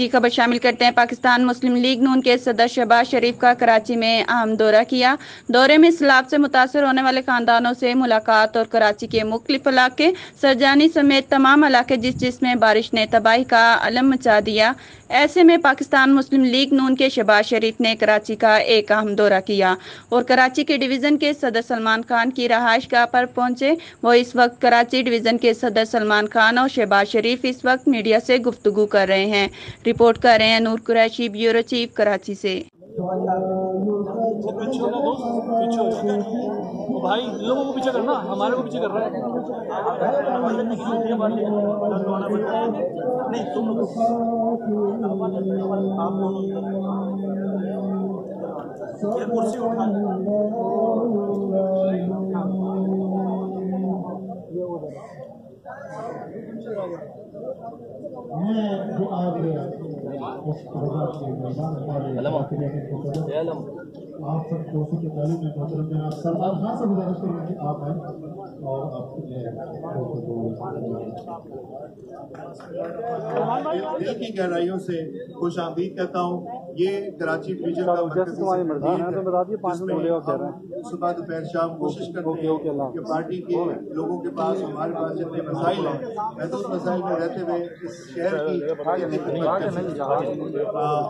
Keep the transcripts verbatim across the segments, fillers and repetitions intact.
जी खबर शामिल करते हैं। पाकिस्तान मुस्लिम लीग नून के सदर शहबाज शरीफ का कराची में अहम दौरा किया। दौरे में सैलाब से मुतासर होने वाले खानदानों से मुलाकात और कराची के मुख्तलिफ इलाके सरजानी समेत तमाम इलाके जिस जिसमें बारिश ने तबाही का अलम मचा दिया, ऐसे में पाकिस्तान मुस्लिम लीग नून के शहबाज शरीफ ने कराची का एक अहम दौरा किया और कराची के डिवीज़न के सदर सलमान खान की रहाइश गाह पर पहुंचे। वो इस वक्त कराची डिवीज़न के सदर सलमान खान और शहबाज शरीफ इस वक्त मीडिया से गुफ्तगू कर रहे हैं। रिपोर्ट कर रहे हैं नूर कुरैशी, ब्यूरो चीफ कराची से। भाई लोगों को पीछे करना, हमारे को पीछे कर रहा है। नहीं तुम लोग आप लोग कुर्सी उठाना आप सब कोशिश के पहले में मतलब में आप सलमान खान से गुजारिश करेंगे कि आप आए और आपके दिल की गहराइयों से खुश आमदीद कहता हूँ। ये कराची डिवीजन का सुबह दोपहर शाम कोशिश करते हैं कि पार्टी के लोगों के पास, हमारे पास जितने मसाइल हैं, महदूद मसाइल में रहते हुए इस शहर की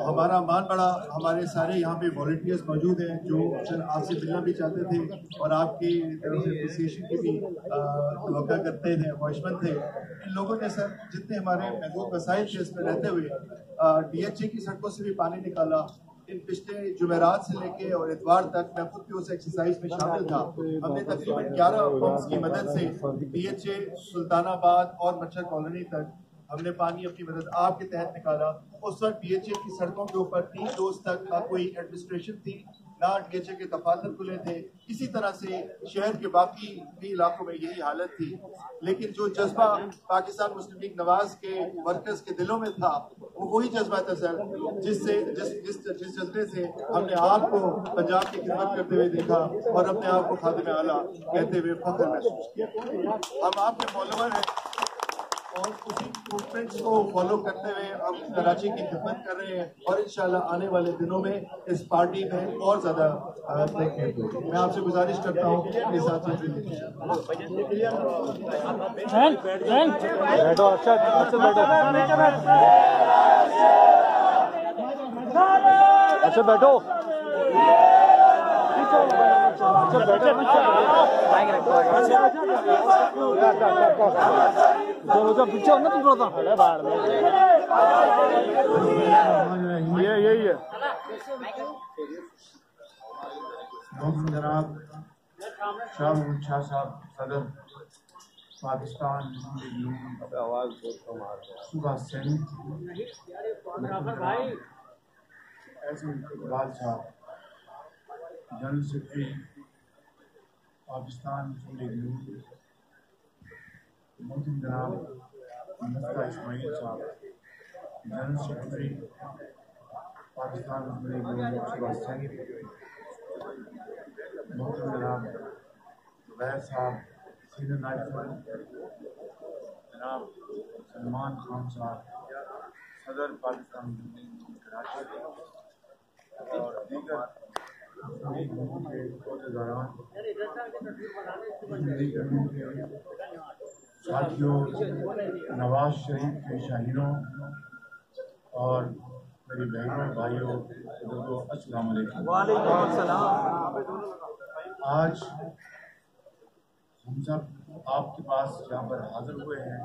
हमारा मान बड़ा। हमारे सारे यहाँ पे वॉलंटियर्स मौजूद हैं जो आपसे मिलना भी चाहते थे और आपकी एसोसिएशन की भी तवक्का करते थे, ख्वाहिशमंद थे। इन लोगों ने सर जितने हमारे महदूद मसाइल थे इसमें रहते हुए डीएचए की सड़कों से भी पानी निकाला। इन पिछले जुमेरात से लेके और इतवार तक मैं खुद भी उस एक्सरसाइज में शामिल था। हमने तकरीबन ग्यारह पंप्स की मदद से डीएचए, सुल्तानाबाद और मच्छर कॉलोनी तक हमने पानी अपनी मदद आपके तहत निकाला। उस वक्त डीएचए की सड़कों के ऊपर तीन रोज तक ना कोई एडमिनिस्ट्रेशन थी, ना डीएचए के दफातर खुले थे। इसी तरह से शहर के बाकी भी इलाकों में यही हालत थी। लेकिन जो जज्बा पाकिस्तान मुस्लिम लीग नवाज के वर्कर्स के दिलों में था वो वही जज्बा था सर, जिससे जिस जिस जिस जज्बे से हमने आपको पंजाब की खिदमत करते हुए देखा और अपने आप को खादिम आला कहते हुए फख्र महसूस किया। हम आपके फॉलोअर हैं और उसी मूवमेंट्स को फॉलो करते हुए हम कराची की खिदमत कर रहे हैं और इंशाल्लाह आने वाले दिनों में इस पार्टी में और ज्यादा देखेंगे। मैं आपसे गुजारिश करता हूँ अच्छा बैठो पीछे ना तुम रोता है बाहर में ये यही है। जनाब शाह साहब सदर पाकिस्तान आवाज सुबह Saini Iqbal sahab general secretary Pakistan Muslim League, Mufti Ismail sahab general secretary Pakistan Muslim League, Shahbaz Sharif जनाब वैद साहब सीनियर नायब, जनाब सलमान खान साहब सदर पाकिस्तान कराची और दीगर साथियों, नवाज शरीफ के शाहीनों और मेरी बहनों भाइयों को अस्सलाम वालेकुम। आज हम सब आपके पास यहाँ पर हाजिर हुए हैं।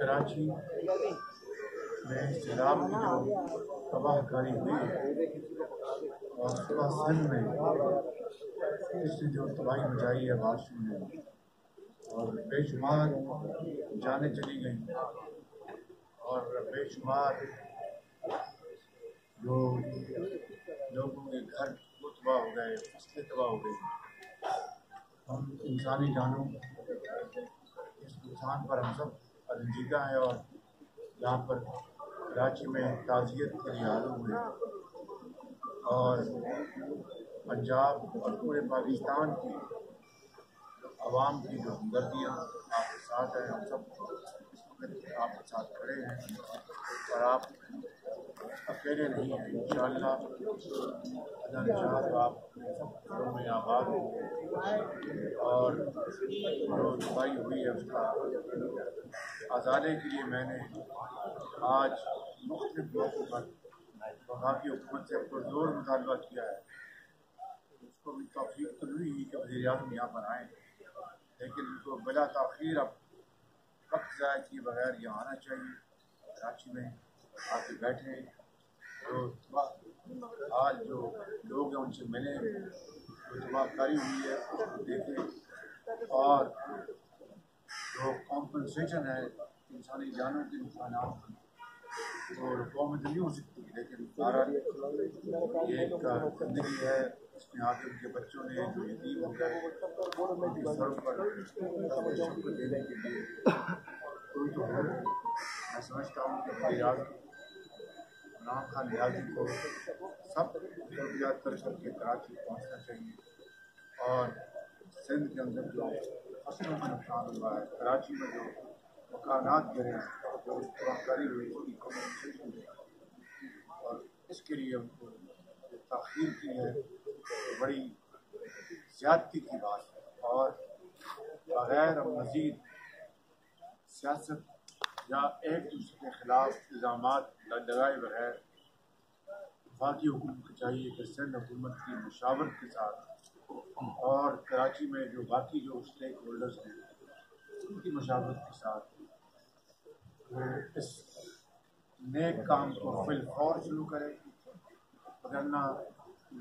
कराची में सैलाब की जो तबाहकारी हुई है और सुबह सन में इसने जो तबाही मचाई है बारिश में और बेशुमार जाने चली गई और बेशुमार जो लोगों के घर वो तबाह हो गए, फसलें तबाह हो गई। हम इंसानी जानों इस नुकसान पर हम सब अलंजीदा हैं और यहाँ पर कराची में ताज़ियत के लिए आलू हुए और पंजाब और पूरे पाकिस्तान की आवाम की जो हमदर्दियाँ आपके साथ हैं, हम सब इस वक्त आपके साथ खड़े हैं और आप अकेले नहीं हैं। इंशाअल्लाह तो आप सब घरों में आबाद होंगे और जो तबाही हुई है उसका आज़ादी के लिए मैंने आज मुख्तलिफ लोगों पर वहाँ की हुकूमत से पुरजोर मुतालबा किया है। उसको भी तौफीक तो नहीं हुई कि वज़ीर आज़म यहाँ पर आएँ, लेकिन उनको बिला ताख़ीर अब वक्त ज़ाया किए बगैर यहाँ आना चाहिए। कराची में आके बैठे तो आज जो लोग हैं उनसे मिले, तबाहकारी हुई है उसको देखें और जो कॉम्पनसेशन है इंसानी जानों के नुकसानों की तो गवर्नमेंट नहीं हो सकती, लेकिन बहरहाल ये एक ज़िंदगी है। इसमें आगे उनके बच्चों ने जो यतीम हो गए सड़क पर सबको देने के लिए कोई तो है। मैं समझता हूँ कि रियाज नाम खान रियाजी को सब जरूरियात पर करके कराची पहुँचना चाहिए और सिंध के अंदर जो फसलों में नुकसान हुआ है, कराची में जो मकानात गिरे हैं, जो तबाहकारी हुई उसकी कम्पनसेशन है और इसके लिए उनको ताख़ीर की है तो बड़ी ज़्यादती की बात है। और बगैर मज़ीद सियासत या एक दूसरे के ख़िलाफ़ इल्ज़ाम लगाए बगैर बाकी हुकूमत को चाहिए कि सिंध हुकूमत की मुशावरत के साथ और कराची में जो बाकी जो स्टेक होल्डर्स हैं उनकी मुशावरत के साथ इस नेक काम को फिलफौर शुरू करें, वरना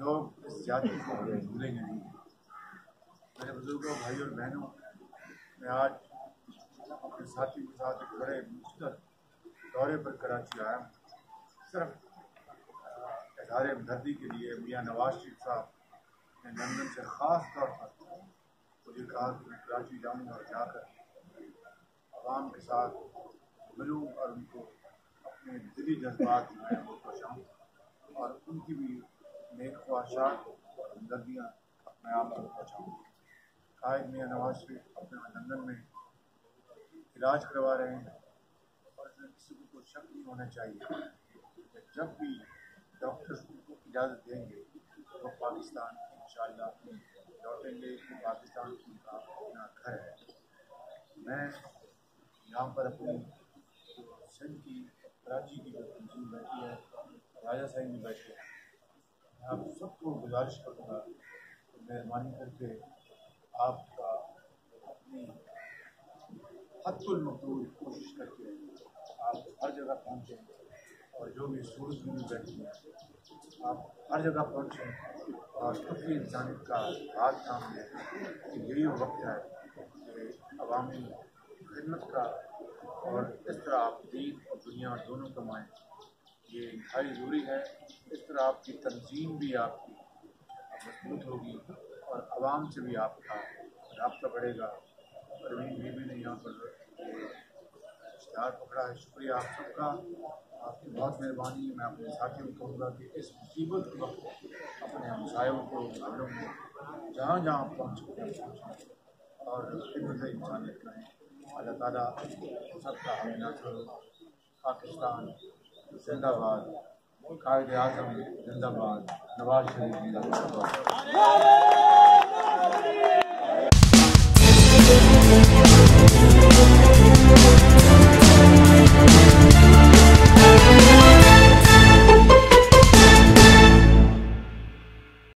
लोग इस जाति को भूलेंगे नहीं। मेरे बुजुर्गों, भाई और बहनों, मैं आज अपने साथी के साथ एक बड़े मुश्किल दौरे पर कराची आया हूँ, सिर्फ इधारे हमदर्दी के लिए। मियाँ नवाज शरीफ साहब ने लंदन से ख़ास तौर पर मुझे कहा कि मैं कराची जाऊँगा और जाकर आवाम के साथ मिलूँ और उनको अपने दिली जज्बात मैं वो पहुँचाऊँ और उनकी भी नेक ख्वाहिशात और हमदर्दियाँ अपने आप तक पहुँचाऊँ। कायद मियाँ नवाज शरीफ अपने लंदन में इलाज करवा रहे हैं और इसमें किसी को शक नहीं होना चाहिए कि जब भी डॉक्टर्स उनको इजाज़त देंगे तो वो पाकिस्तान इंशाअल्लाह लौटेंगे कि पाकिस्तान उनका अपना घर है। मैं यहाँ पर अपनी सिंध की कराची की जो तंजीम बैठी है, राजा साहिब में बैठे हैं, आप सबको गुजारिश करूँगा तो मेहरबानी करके आपका अपनी हतुल मकबूल कोशिश करके आप हर जगह पहुँचें और जो भी सूरज में बैठी हैं आप हर जगह पहुँचें और अपनी इंसानियत का हाथ काम लें कि यही वक्त है कि अवामी खिदमत का और इस तरह आप दीन और दुनिया दोनों कमाएँ, ये इंतहाई ज़रूरी है। इस तरह आपकी तंजीम भी आपकी मजबूत होगी और आवाम से भी आपका रब्ता बढ़ेगा। परवीन बीबी ने यहाँ पर इश्तहार पकड़ा है, शुक्रिया आप सबका, आपकी बहुत मेहरबानी। मैं अपने साथियों को कहूँगा कि इस मुसीबत के वक्त अपने हमसायों को, घरों में, जहाँ जहाँ पहुँच और खिदमत इंसानियत करें। अल्लाह ताला सबका हमें करो। पाकिस्तान जिंदाबाद, कायदे आज़म जिंदाबाद, नवाज शरीफ जिंदाबाद।